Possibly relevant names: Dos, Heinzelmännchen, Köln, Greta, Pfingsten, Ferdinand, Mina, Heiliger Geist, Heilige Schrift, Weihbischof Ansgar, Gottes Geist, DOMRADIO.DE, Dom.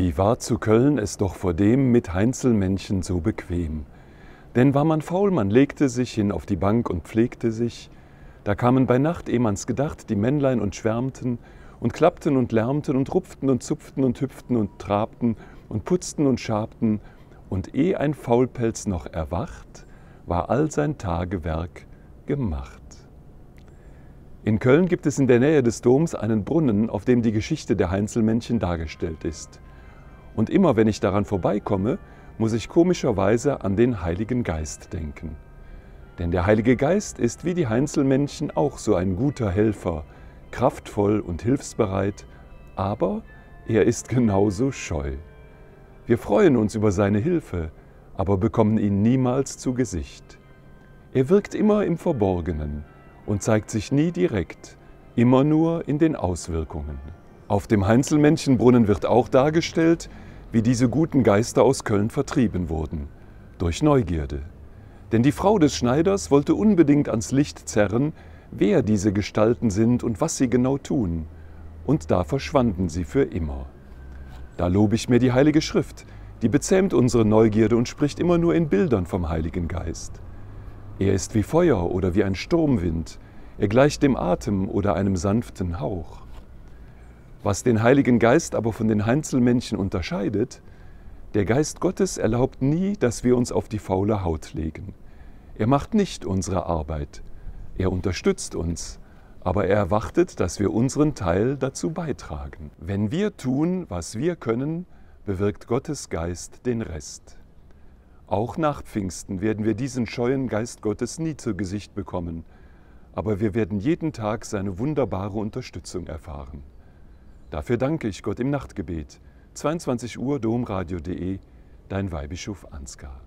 Wie war zu Köln es doch vordem mit Heinzelmännchen so bequem. Denn war man faul, man legte sich hin auf die Bank und pflegte sich. Da kamen bei Nacht, eh man's gedacht, die Männlein und schwärmten und klappten und lärmten und rupften und zupften und hüpften und trabten und putzten und schabten. Und eh ein Faulpelz noch erwacht, war all sein Tagewerk gemacht. In Köln gibt es in der Nähe des Doms einen Brunnen, auf dem die Geschichte der Heinzelmännchen dargestellt ist. Und immer wenn ich daran vorbeikomme, muss ich komischerweise an den Heiligen Geist denken. Denn der Heilige Geist ist wie die Heinzelmännchen auch so ein guter Helfer, kraftvoll und hilfsbereit, aber er ist genauso scheu. Wir freuen uns über seine Hilfe, aber bekommen ihn niemals zu Gesicht. Er wirkt immer im Verborgenen und zeigt sich nie direkt, immer nur in den Auswirkungen. Auf dem Heinzelmännchenbrunnen wird auch dargestellt, wie diese guten Geister aus Köln vertrieben wurden, durch Neugierde. Denn die Frau des Schneiders wollte unbedingt ans Licht zerren, wer diese Gestalten sind und was sie genau tun. Und da verschwanden sie für immer. Da lobe ich mir die Heilige Schrift, die bezähmt unsere Neugierde und spricht immer nur in Bildern vom Heiligen Geist. Er ist wie Feuer oder wie ein Sturmwind, er gleicht dem Atem oder einem sanften Hauch. Was den Heiligen Geist aber von den Heinzelmännchen unterscheidet, der Geist Gottes erlaubt nie, dass wir uns auf die faule Haut legen. Er macht nicht unsere Arbeit, er unterstützt uns, aber er erwartet, dass wir unseren Teil dazu beitragen. Wenn wir tun, was wir können, bewirkt Gottes Geist den Rest. Auch nach Pfingsten werden wir diesen scheuen Geist Gottes nie zu Gesicht bekommen, aber wir werden jeden Tag seine wunderbare Unterstützung erfahren. Dafür danke ich Gott im Nachtgebet. 22 Uhr, domradio.de, dein Weihbischof Ansgar.